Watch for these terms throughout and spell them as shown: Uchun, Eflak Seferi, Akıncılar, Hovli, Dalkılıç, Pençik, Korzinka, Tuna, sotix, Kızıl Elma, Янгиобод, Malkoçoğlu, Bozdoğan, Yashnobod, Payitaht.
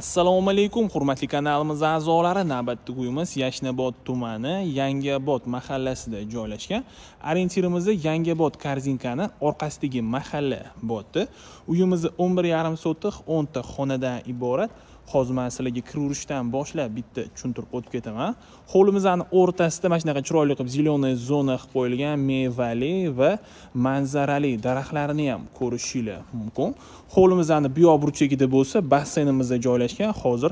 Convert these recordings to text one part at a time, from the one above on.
Assalomu alaykum, hurmatli kanalimiz a'zolari. Navbatdagi uyimiz Yashnobod tumani Yangiobod mahallasida joylashgan. Orientirimizni Yangiobod korzinkani orqasidagi mahalla bo'ldi. Uyimiz 11,5 sotix, 10 ta xonadan iborat. Hozir men sizlarga kirishdan boshlab bitta tushuntirib o'tib ketaman. Hovlimizning o'rtasida mana shunaqa chiroyli qilib zeleniy zona qilib qo'yilgan, mevali va manzarali daraxtlarni ham ko'rishingiz mumkin. Hovlimizning biyo burchagida bo'lsa, basseynimizda joylashgan. Hozir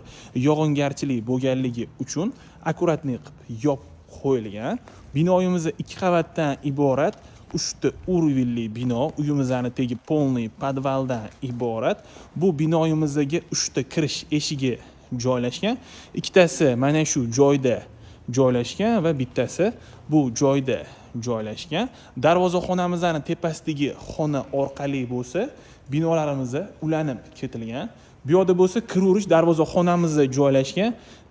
yog'ingarchilik bo'lganligi uchun akkuratni qilib yopib qo'yilgan. Binoyimiz 2 qavatdan iborat. 3 urvilli bino, uyimizni tegi polniy podvaldan iborat. Bu binoyimizdagi 3 ta kirish eshigi joylashgan. 2tasi mana shu joyda joylashgan va bittasi bu joyda joylashgan. Darvozaxonamizning tepasidagi xona orqali bo'lsa, binolarimiz ulanib ketilgan. Bu yerda bo'lsa kiruverish darvozaxonamizda joylashgan.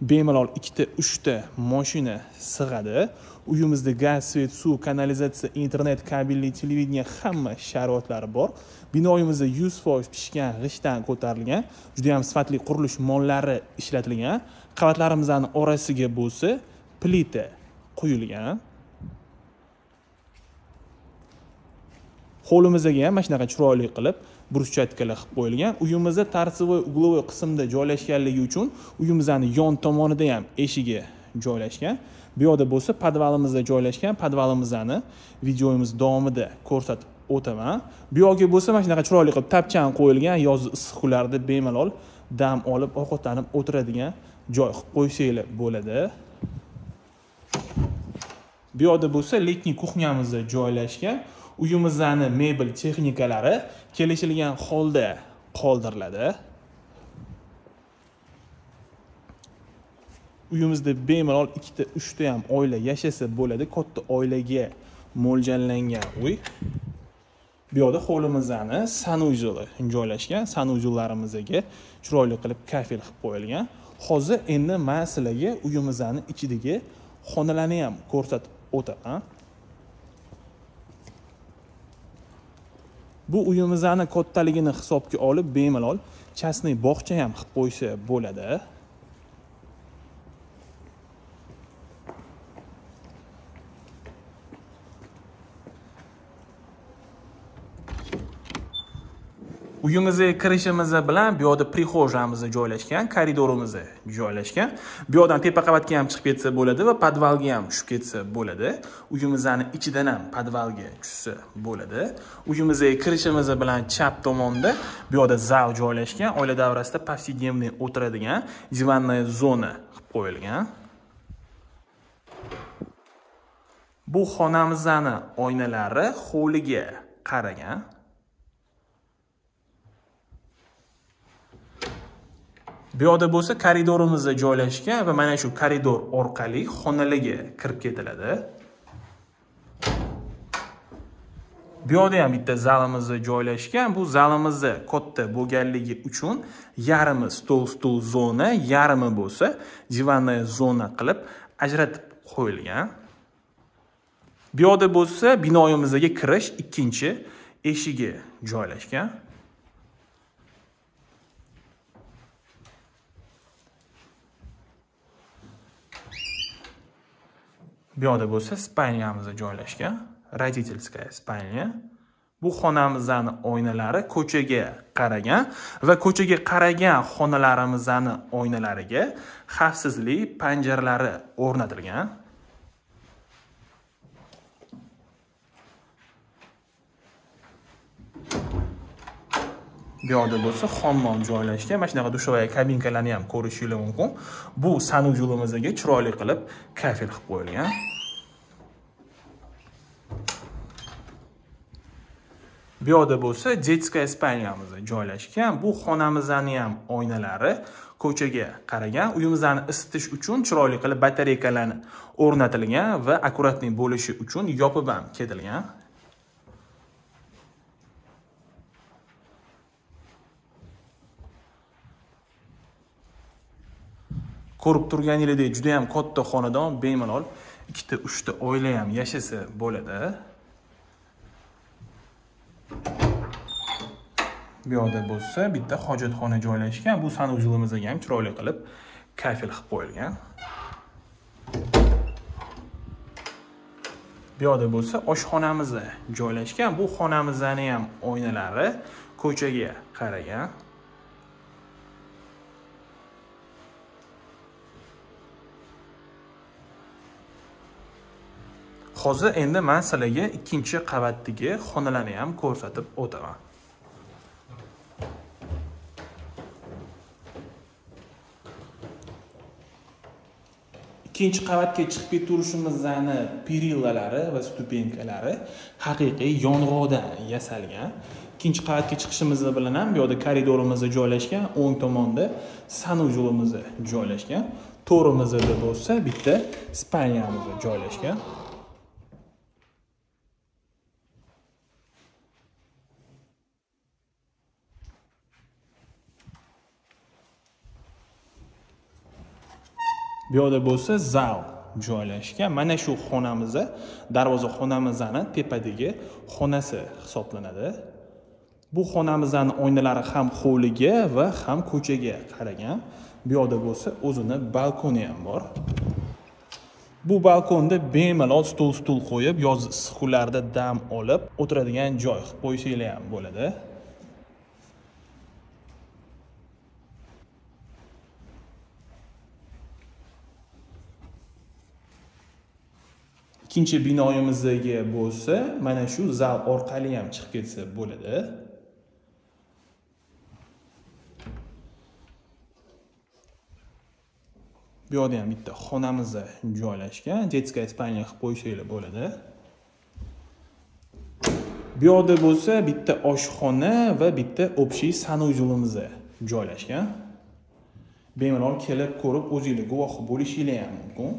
Bemalol 2 ta, 3 ta mashina sig'adi. Uyimizda gaz, svet, suv, kanalizatsiya, internet, kabelli televideniya hamma sharoitlari bor. Binoyimizda 100% pishgan g'ishtdan ko'tarilgan, juda ham sifatli qurilish mollari ishlatilgan. Qavatlarimizning orasiga bo'lsa plita quyilgan. Hovlimizga ham mana shunaqa chiroyli qilib burchatkalar qilib qo'yilgan. Uyimizda tarsivoy uglovoy qismda joylashganligi uchun uyimizning yon tomonida ham eshigi joylashgan. Bu yerda bo'lsa podvalimizda joylashgan. Podvalimizni videomiz davomida ko'rsatib o'taman. Bu yerga bo'lsa mana shunaqa chiroyli qilib tapchan qo'yilgan, yozgi issiq kunlarda bemalol dam olib ovqatlanib o'tiradigan joy qilib qo'ysanglar bo'ladi. Bu yerda bo'lsa letniy kuxnyamizda joylashgan. Uyimizning mebel texnikalari kelishilgan holda qoldiriladi. Uyimizda bemalol 2 ta, 3 ta ham oila yashasa bo'ladi. Katta oilaga mo'ljallangan uy. Bu yerda hovlimizning sanuizuli joylashgan. Sanuizularimizga chiroyli qilib kafel qilib qo'yilgan. Hozir endi men sizlarga uyimizning ichidagi xonalarni ham ko'rsatib o'taman. Bu uyimizni kattaligini hisobga olib bemalol chastniy bog'cha ham qilib qo'ysa bo'ladi. Uyimizga kirishimiz bilan bu yerda prixojamiz joylashgan, koridorimiz joylashgan. Bu yerdan tepa qavatga ham chiqib ketsa bo'ladi va podvalga ham tushib ketsa bo'ladi. Uyimizning ichidan ham podvalga tushsa bo'ladi. Uyimizga kirishimiz bilan chap tomonda bu yerda zal joylashgan, oila davrasida повседневный o'tiradigan divanniy zona qilib qo'yilgan. Bu xonamizning oynalari hovliga qaragan. Bu yerda bo'lsa koridorimizda joylashgan va mana shu koridor orqali xonalarga kirib ketiladi. Bu yerda ham bitta zalimiz joylashgan. Bu zalimiz katta bo'lganligi uchun yarmi stol zona, yarmi bo'lsa divanniy zona qilib ajratib qo'yilgan. Bu yerda bo'lsa binoyimizga kirish 2-chi eshigi joylashgan. Bu yerda bo'lsa spalnyamiz joylashgan, roditelskaya spalnya. Bu xonamizning oynalari ko'chaga qaragan va ko'chaga qaragan xonalarimizning oynalariga xavfsizlik panjaralari o'rnatilgan. Bu yerda bo'lsa hammom joylashgan. Mana shunaqa dushovoy kabinkalarni ham ko'rishingiz mumkin. Bu sanuzyulimizga chiroyli qilib kafel qilib qo'yilgan. Bu yerda bo'lsa detskaya spalnyamiz joylashgan. Bu xonamizning ham oynalari ko'chaga qaragan. Uyimizni isitish uchun chiroyli qilib batareyalar o'rnatilgan va akkuratning bo'lishi uchun yopib ham ketilgan. Ko'rib turganingizdek, juda ham katta xonadon, bemalol 2 ta, 3 ta oila ham yashasa bo'ladi. bu yoqda bo'lsa bitta hojatxona joylashgan. Bu sanuzilimizga ham chiroyli qilib kafel qilib qo'yilgan. Bu yoqda bo'lsa oshxonamiz joylashgan. Bu xonamizning ham oynalari ko'chaga qaragan. Hozir endi men sizlarga 2-qavatdagi xonalarni ham ko'rsatib o'taman. Ikkinchi qavatga chiqib keturishimizdan perillalari va stupenkalari haqiqiy yong'oqdan yasalgan. Ikkinchi qavatga chiqishimiz bilan ham bu yerda koridorimiz joylashgan, o'ng tomonda sanuzulimiz joylashgan, to'rimizda bo'lsa bitta spalnyamiz joylashgan. Bu yerda bo'lsa zal joylashgan. Mana shu xonamiz, darvozaxonamizning tepadagi xonasi hisoblanadi. Bu xonamizning oynalari ham hovliga va ham ko'chaga qaragan. Bu yerda bo'lsa o'zini balkoni ham bor. Bu balkonda bemalol stol qo'yib, yoz issiq kunlarda dam olib o'tiradigan joy qilib qo'ysanglar ham bo'ladi. Ikkinchi binoyimizga bo'lsa, mana shu zal orqali ham chiqib ketsa bo'ladi. Bu yerda ham bitta xonamiz joylashgan, detskiy spalnya qilib qo'ysanglar bo'ladi. Bu yerda bo'lsa bitta oshxona va bitta obshiy sanuzelimiz joylashgan. Bemalol kelib ko'rib o'zingizlar guvoh bo'lishinglar ham mumkin.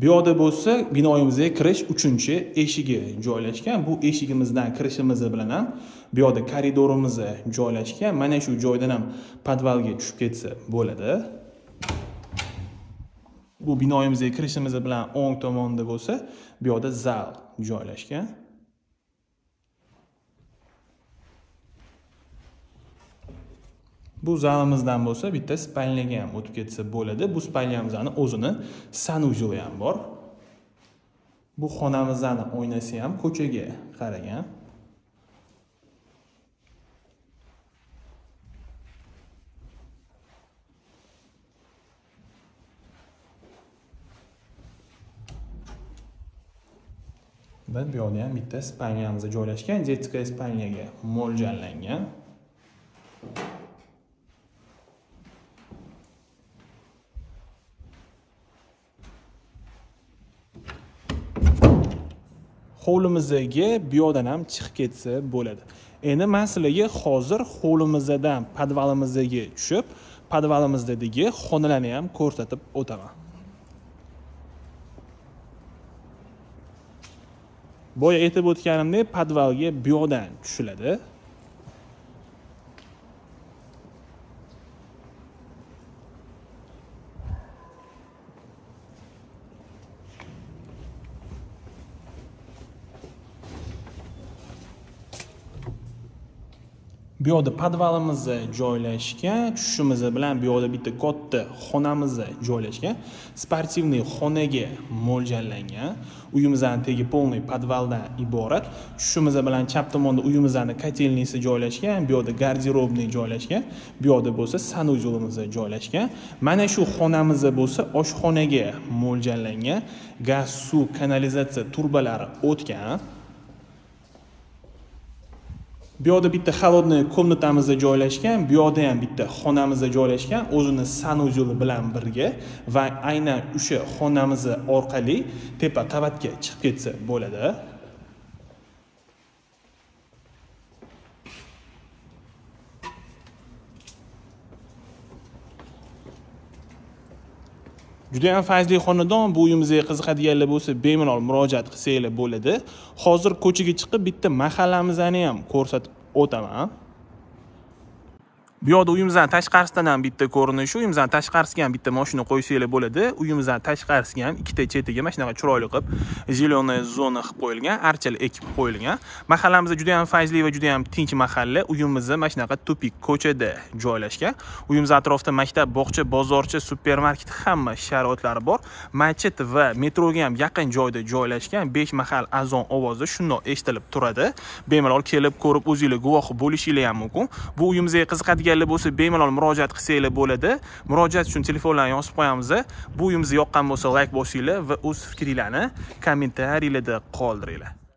Bu yerda bo'lsa binoyimizga kirish 3-eshigi joylashgan. Bu eshigimizdan kirishimiz bilan ham bu yerda koridorimiz joylashgan. Mana shu joydan ham podvalga tushib ketsa bo'ladi. Bu binoyimizga kirishimiz bilan o'ng tomonda bo'lsa bu yerda zal joylashgan. Bu zalimizdan bo'lsa bitta spalniyaga ham o'tib ketsa bo'ladi. Bu spalniyamizning o'zini sanuzeli ham bor. Bu xonamizning oynasi ham ko'chaga qaragan. Va bu yerda ham bitta spalniyamiz joylashgan, detskiy spalniyaga mo'ljallangan. Hovlimizga bu yoqdan ham chiqib ketsa bo'ladi. Endi men sizlarga hozir hovlimizdan podvalimizga tushib, podvalimizdagi xonalarni ham ko'rsatib o'taman. Boya aytib o'tganimdek, podvalga bu yoqdan tushiladi. Bu yerda podvalimiz joylashgan, tushishimiz bilan bu yerda bitta katta xonamiz joylashgan, sportivniy xonaga mo'ljallangan. Uyimizning tegi polniy podvaldan iborat. Tushishimiz bilan chap tomonda uyimizning kotelnisi joylashgan, bu yerda garderobniy joylashgan, bu yerda bo'lsa sanuzelimiz joylashgan. Mana shu xonamiz bo'lsa oshxonaga mo'ljallangan, gaz, suv, kanalizatsiya turbalari o'tgan. Bu yerda bitta xolodniy komnatamizda joylashgan, bu yerda ham bitta xonamizda joylashgan, o'zini sanuzeli bilan birga va aynan o'sha xonamiz orqali tepa qavatga chiqib ketsa bo'ladi. Juda ham fayzli xonadon. Bu uyimizga qiziqadiganlar bo'lsa bemalol murojaat qilsanglar bo'ladi. Hozir ko'chaga chiqib bitta mahallamizni ham ko'rsatib o'taman. Bu yoqda uyimizdan tashqarisidan ham bitta ko'rinishi, uyimizdan tashqarisiga ham bitta mashina qo'ysanglar bo'ladi. Uyimizdan tashqarisiga ham ikkita chetiga mana shunaqa chiroyli qilib zeleniy zona qilib qo'yilgan, archalar ekib qo'yilgan. Mahallamizda juda ham fayzli va juda ham tinch mahalla. Uyimiz mana shunaqa tupik ko'chada joylashgan. Uyimiz atrofida maktab, bog'cha, bozorcha, supermarket hamma sharoitlari bor. Masjid va metroga ham yaqin joyda joylashgan. 5 mahal azon ovozi shundoq eshitilib turadi. Bemalol kelib ko'rib o'zingiz guvoh bo'lishingiz ham mumkin. Bu uyimizga qiziqadiganlar bo'lsa, bemalol murojaat qilsanglar bo'ladi. Murojaat uchun telefonlarni yozib qo'yamiz. Bu uyimiz yoqqan bo'lsa, like bosinglar va o'z fikringizni kommentariylarda qoldiringlar.